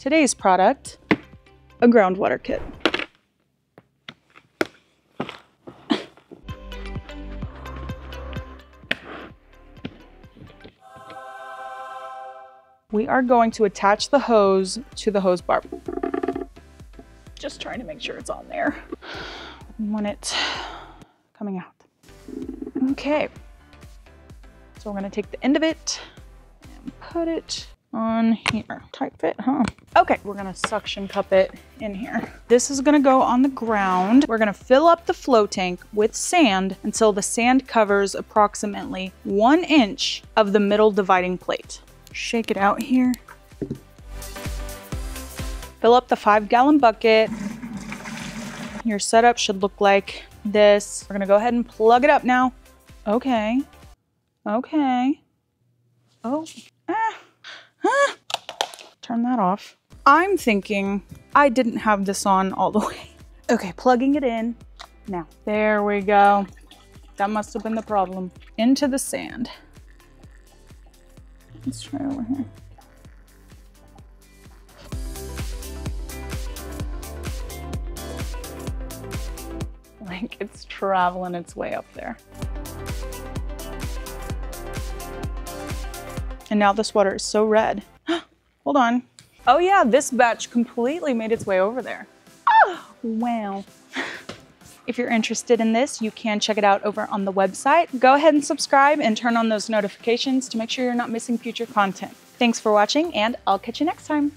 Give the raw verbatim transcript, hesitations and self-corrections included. Today's product, a groundwater kit. We are going to attach the hose to the hose bar. Just trying to make sure it's on there. We want it coming out. Okay, so we're gonna take the end of it and put it on here. Tight fit, huh? Okay, we're gonna suction cup it in here. This is gonna go on the ground. We're gonna fill up the flow tank with sand until the sand covers approximately one inch of the middle dividing plate. Shake it out here. Fill up the five gallon bucket. Your setup should look like this. We're gonna go ahead and plug it up now. Okay, okay. Oh, ah, ah. Turn that off. I'm thinking I didn't have this on all the way. Okay, plugging it in now. There we go. That must have been the problem. Into the sand. Let's try over here. Like it's traveling its way up there. And now this water is so red. Hold on. Oh yeah, this batch completely made its way over there. Oh, wow. If you're interested in this, you can check it out over on the website. Go ahead and subscribe and turn on those notifications to make sure you're not missing future content. Thanks for watching, and I'll catch you next time.